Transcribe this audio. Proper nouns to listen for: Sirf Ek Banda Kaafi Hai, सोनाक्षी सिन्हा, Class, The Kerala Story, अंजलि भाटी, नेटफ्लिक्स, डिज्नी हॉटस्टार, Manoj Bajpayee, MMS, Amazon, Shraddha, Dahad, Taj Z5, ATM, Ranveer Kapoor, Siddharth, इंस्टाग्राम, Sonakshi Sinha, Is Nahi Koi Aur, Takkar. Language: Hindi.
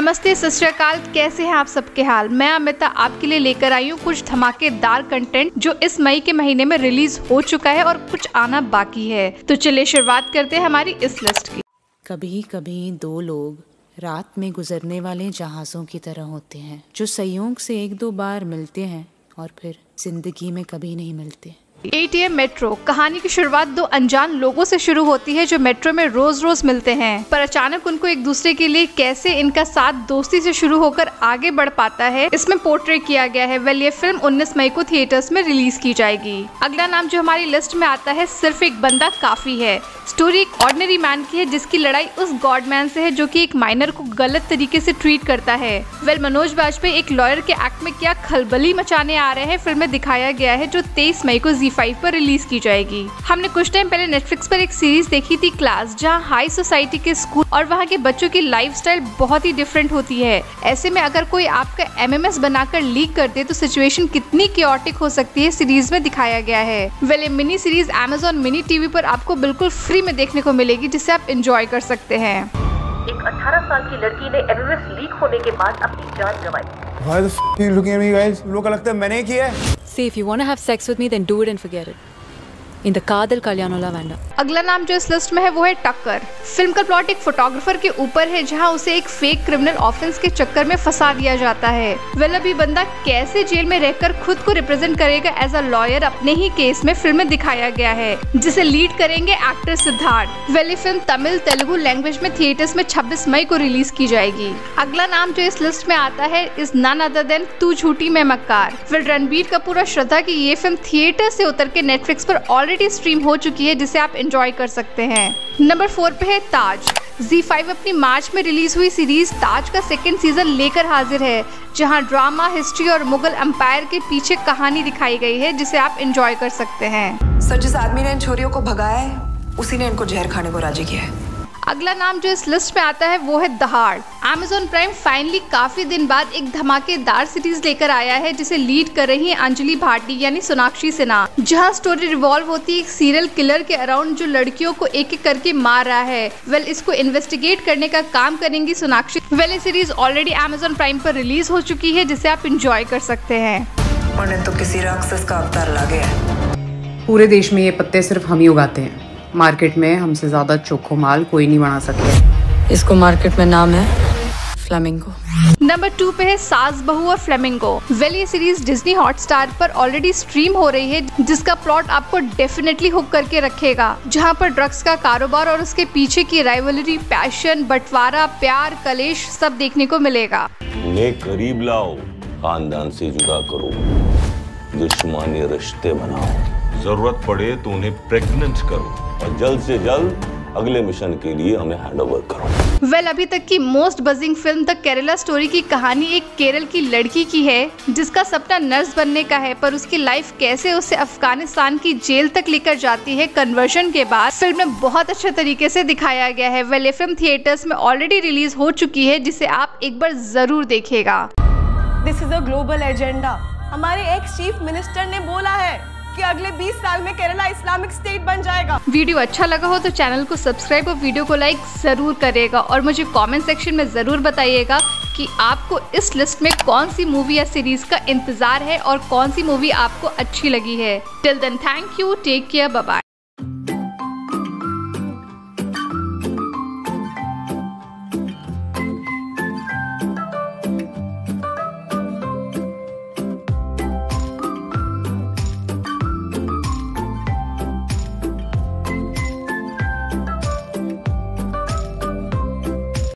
नमस्ते सत श्री अकाल, कैसे हैं आप सबके हाल। मैं अमिता आपके लिए लेकर आई हूँ कुछ धमाकेदार कंटेंट जो इस मई के महीने में रिलीज हो चुका है और कुछ आना बाकी है। तो चलिए शुरुआत करते हैं हमारी इस लिस्ट की। कभी कभी दो लोग रात में गुजरने वाले जहाज़ों की तरह होते हैं जो संयोग से एक दो बार मिलते हैं और फिर जिंदगी में कभी नहीं मिलते। ATM मेट्रो कहानी की शुरुआत दो अनजान लोगों से शुरू होती है जो मेट्रो में रोज रोज मिलते हैं, पर अचानक उनको एक दूसरे के लिए कैसे इनका साथ दोस्ती से शुरू होकर आगे बढ़ पाता है इसमें पोर्ट्रेट किया गया है। वेल ये फिल्म 19 मई को थिएटर्स में रिलीज की जाएगी। अगला नाम जो हमारी लिस्ट में आता है सिर्फ एक बंदा काफी है। स्टोरी एक ऑर्डिनरी मैन की है जिसकी लड़ाई उस गॉड मैन से है जो की एक माइनर को गलत तरीके से ट्रीट करता है। वेल मनोज बाजपेयी एक लॉयर के एक्ट में क्या खलबली मचाने आ रहे हैं फिल्म में दिखाया गया है, जो 23 मई को 5 पर रिलीज की जाएगी। हमने कुछ टाइम पहले नेटफ्लिक्स पर एक सीरीज देखी थी क्लास, जहां हाई सोसाइटी के स्कूल और वहां के बच्चों की लाइफस्टाइल बहुत ही डिफरेंट होती है। ऐसे में अगर कोई आपका MMS बनाकर लीक कर दे तो सिचुएशन कितनी कैओटिक हो सकती है सीरीज में दिखाया गया है। Well mini series Amazon mini TV पर आपको बिल्कुल फ्री में देखने को मिलेगी जिसे आप एंजॉय कर सकते हैं। एक 18 साल की लड़की ने MMS लीक होने के बाद अपनी जान गंवाई। मैंने किया है। If you want to have sex with me, then do it and forget it. In the कादल कल्याणो लावेंडर। अगला नाम जो इस लिस्ट में है वो है टक्कर। फिल्म का प्लॉट एक फोटोग्राफर के ऊपर है जहां उसे एक फेक क्रिमिनल ऑफेंस के चक्कर में फंसा दिया जाता है। वेल अभी बंदा कैसे जेल में रहकर खुद को रिप्रेजेंट करेगा एज अ लॉयर अपने ही केस में फिल्म में दिखाया गया है, जिसे लीड करेंगे एक्टर सिद्धार्थ। वेल ये फिल्म तमिल तेलुगु लैंग्वेज में थिएटर्स में 26 मई को रिलीज की जाएगी। अगला नाम जो इस लिस्ट में आता है इज नन अदर देन तू झूठी मैं मक्कार। वेल रणबीर कपूर और श्रद्धा की ये फिल्म थिएटर से उतर के नेटफ्लिक्स पर ऑलरेडी स्ट्रीम हो चुकी है जिसे आप एंजॉय कर सकते हैं। नंबर 4 पे है ताज। Z5 अपनी मार्च में रिलीज हुई सीरीज ताज का सेकंड सीजन लेकर हाजिर है, जहां ड्रामा, हिस्ट्री और मुगल एम्पायर के पीछे कहानी दिखाई गई है जिसे आप एंजॉय कर सकते हैं। सर जिस आदमी ने इन छोरियों को भगाया है उसी ने इनको जहर खाने को राजी किया है। अगला नाम जो इस लिस्ट में आता है वो है दहाड़। Amazon प्राइम फाइनली काफी दिन बाद एक धमाकेदार सीरीज लेकर आया है जिसे लीड कर रही है अंजलि भाटी यानी सोनाक्षी सिन्हा, जहां स्टोरी रिवॉल्व होती है एक सीरियल किलर के अराउंड जो लड़कियों को एक एक करके मार रहा है। वेल इसको इन्वेस्टिगेट करने का काम करेंगी सोनाक्षी। वेल ये सीरीज ऑलरेडी Amazon प्राइम पर रिलीज हो चुकी है जिसे आप इंजॉय कर सकते हैं। उन्हें तो किसी राक्षस का अवतार लगे है। पूरे देश में ये पत्ते सिर्फ हम ही उगाते हैं, मार्केट में हमसे ज्यादा चोखो माल कोई नहीं बना सकता। इसको मार्केट में नाम है फ्लामिंगो। नंबर 2 पे है सास बहू और फ्लेमिंगो। वेल ये सीरीज डिज्नी हॉटस्टार पर ऑलरेडी स्ट्रीम हो रही है जिसका प्लॉट आपको डेफिनेटली हुक करके रखेगा, जहां पर ड्रग्स का कारोबार और उसके पीछे की राइवलरी, पैशन, बंटवारा, प्यार, कलेश सब देखने को मिलेगा। करीब लाओ, खानदान से जुदा करो, दुश्मनी रिश्ते बनाओ, जरूरत पड़े तो उन्हें प्रेग्नेंट करो और जल्द से जल्द अगले मिशन के लिए हमें हैंडओवर करो। वेल अभी तक की most buzzing film the Kerala story की कहानी एक केरल की लड़की की है जिसका सपना नर्स बनने का है, पर उसकी लाइफ कैसे उसे अफगानिस्तान की जेल तक लेकर जाती है कन्वर्शन के बाद फिल्म में बहुत अच्छे तरीके से दिखाया गया है। वेल ये फिल्म थिएटर्स में ऑलरेडी रिलीज हो चुकी है जिसे आप एक बार जरूर देखिएगा। This is a global agenda. हमारे एक्स चीफ मिनिस्टर ने बोला है कि अगले 20 साल में केरला इस्लामिक स्टेट बन जाएगा। वीडियो अच्छा लगा हो तो चैनल को सब्सक्राइब और वीडियो को लाइक जरूर करेगा और मुझे कमेंट सेक्शन में जरूर बताइएगा कि आपको इस लिस्ट में कौन सी मूवी या सीरीज का इंतजार है और कौन सी मूवी आपको अच्छी लगी है। Till then thank you, take care, bye bye.